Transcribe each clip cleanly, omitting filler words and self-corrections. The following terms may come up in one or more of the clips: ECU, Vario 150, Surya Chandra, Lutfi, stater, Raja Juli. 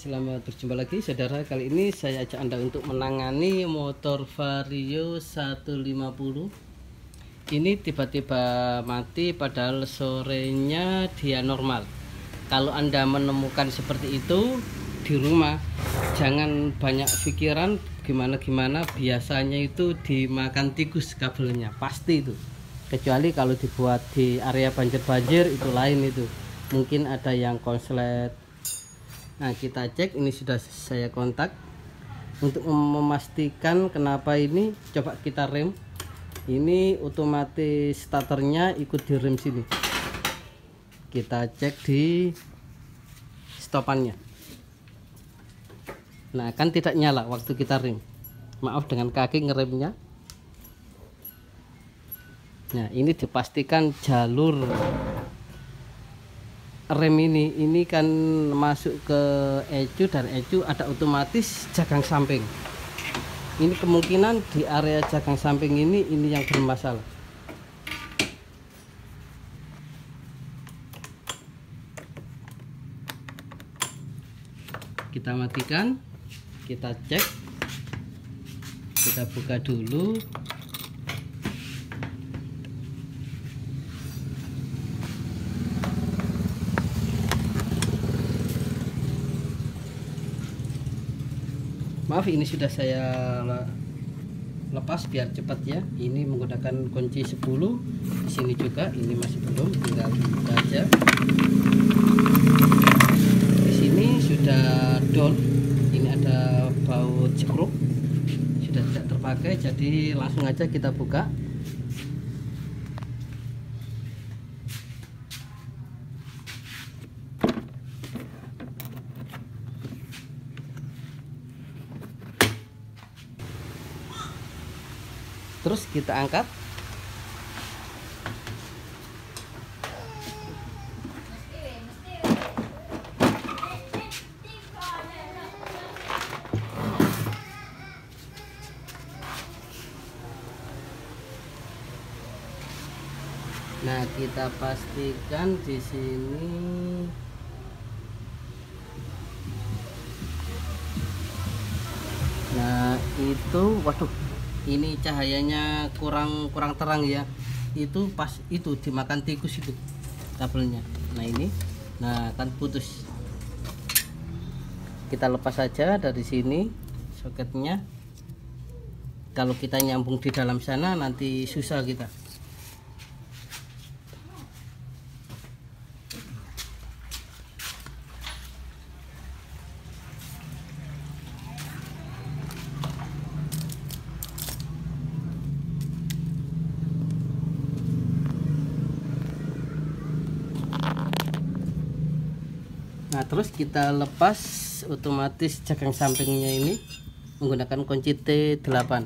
Selamat berjumpa lagi saudara. Kali ini saya ajak Anda untuk menangani motor Vario 150. Ini tiba-tiba mati padahal sorenya dia normal. Kalau Anda menemukan seperti itu di rumah, jangan banyak pikiran gimana-gimana, biasanya itu dimakan tikus kabelnya, pasti itu. Kecuali kalau dibuat di area banjir-banjir itu lain, itu mungkin ada yang konslet. Nah, kita cek, ini sudah saya kontak untuk memastikan kenapa ini. Coba kita rem, ini otomatis starternya ikut di rem sini. Kita cek di stopannya. Nah, kan tidak nyala waktu kita rem. Maaf, dengan kaki ngeremnya. Nah, ini dipastikan jalur rem ini kan masuk ke ECU, dan ECU ada otomatis jagang samping. Ini kemungkinan di area jagang samping ini yang bermasalah. Kita matikan, kita cek, kita buka dulu. Maaf, ini sudah saya lepas biar cepat ya. Ini menggunakan kunci 10. Di sini juga ini masih belum, tinggal buka aja. Di sini sudah down. Ini ada baut cekruk, sudah tidak terpakai, jadi langsung aja kita buka. Terus kita angkat. Nah, kita pastikan di sini itu, waduh, ini cahayanya kurang terang ya. Itu pas itu dimakan tikus itu kabelnya. Nah, ini kan putus. Kita lepas saja dari sini soketnya. Kalau kita nyambung di dalam sana nanti susah kita. Nah, terus kita lepas otomatis jagang sampingnya ini menggunakan kunci T8.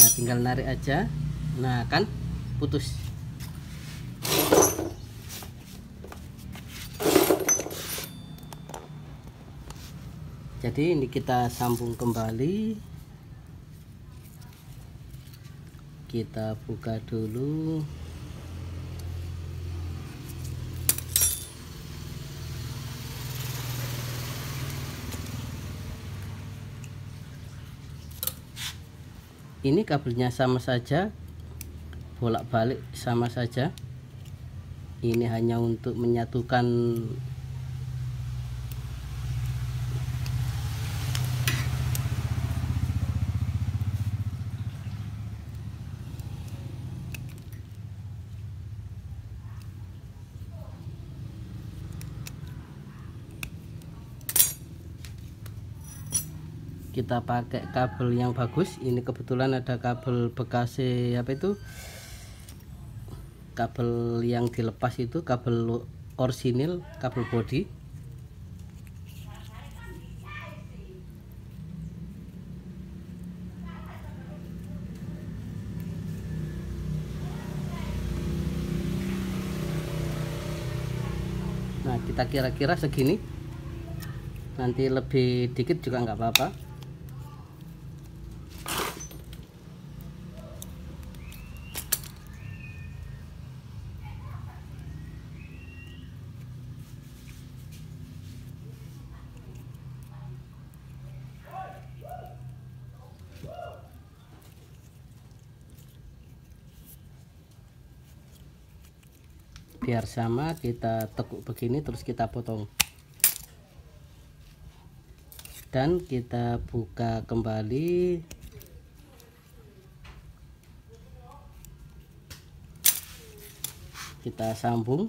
Nah, tinggal narik aja. Nah, kan putus. Jadi ini kita sambung kembali. Kita buka dulu. Ini kabelnya sama saja, bolak-balik sama saja. Ini hanya untuk menyatukan . Kita pakai kabel yang bagus. Ini kebetulan ada kabel bekas, kabel yang dilepas itu kabel orsinil, kabel bodi. Nah, kita kira-kira segini, nanti lebih dikit juga nggak apa-apa. biar sama, kita tekuk begini terus kita potong dan kita buka kembali. Kita sambung .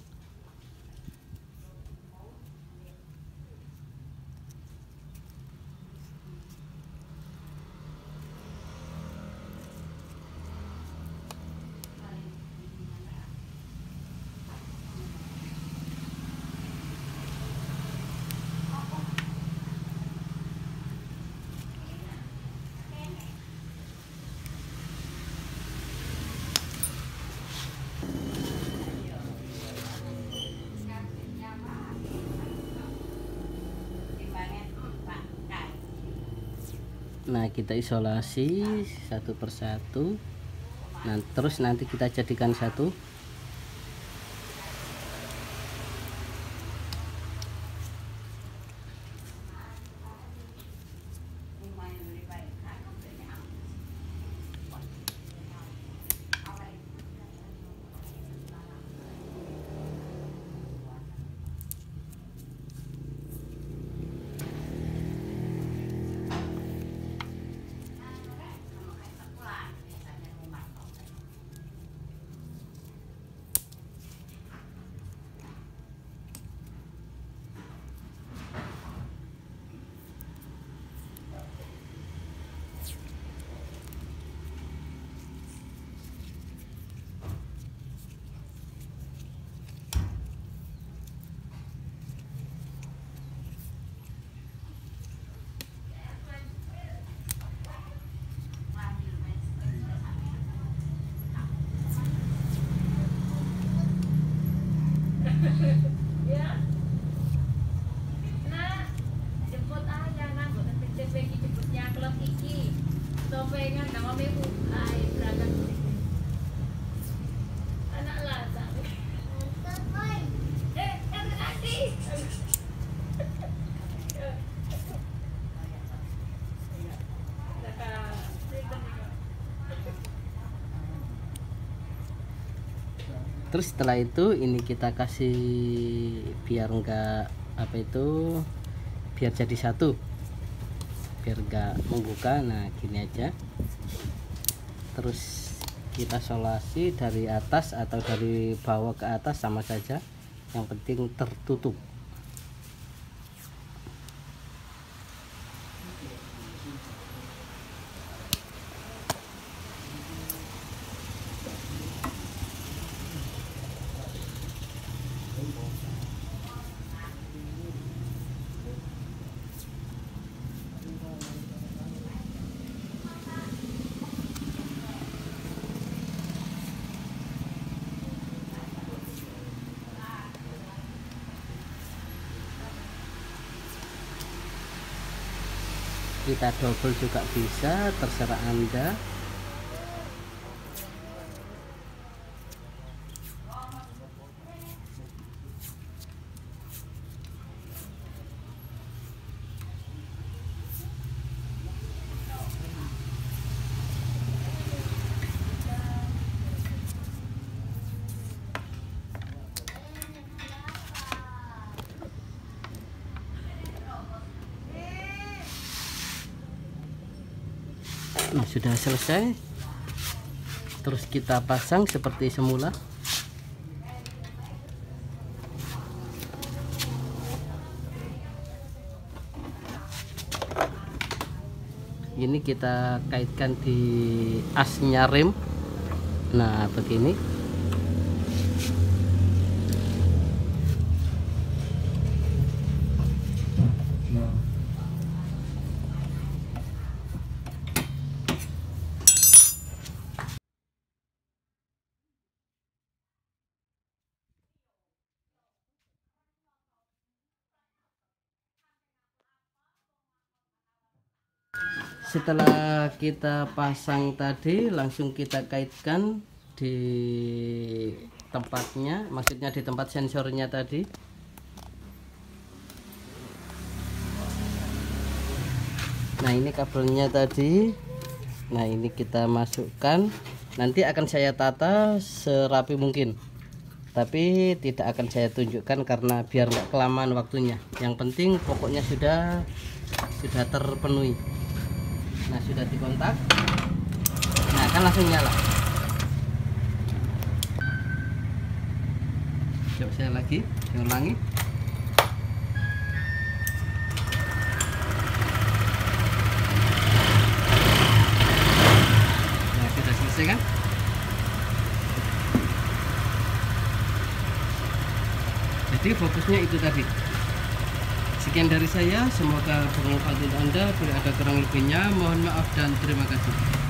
Nah kita isolasi satu persatu, nah terus nanti kita jadikan satu. Terus setelah itu ini kita kasih biar enggak biar jadi satu, biar enggak membuka. Nah gini aja, terus kita solasi dari atas atau dari bawah ke atas sama saja, yang penting tertutup. Kita double juga bisa, terserah Anda. Nah sudah selesai, terus kita pasang seperti semula. Ini kita kaitkan di asnya rem. Nah begini, setelah kita pasang tadi langsung kita kaitkan di tempatnya, maksudnya di tempat sensornya tadi. Nah ini kabelnya tadi, nah ini kita masukkan, nanti akan saya tata serapi mungkin tapi tidak akan saya tunjukkan karena biar nggak kelamaan waktunya. Yang penting pokoknya sudah terpenuhi. Nah, sudah dikontak, nah akan langsung nyala. Coba saya lagi, saya ulangi. Nah, sudah selesai kan? Jadi fokusnya itu tadi. Sekian dari saya, semoga bermanfaat untuk Anda. Bila ada kurang lebihnya, mohon maaf dan terima kasih.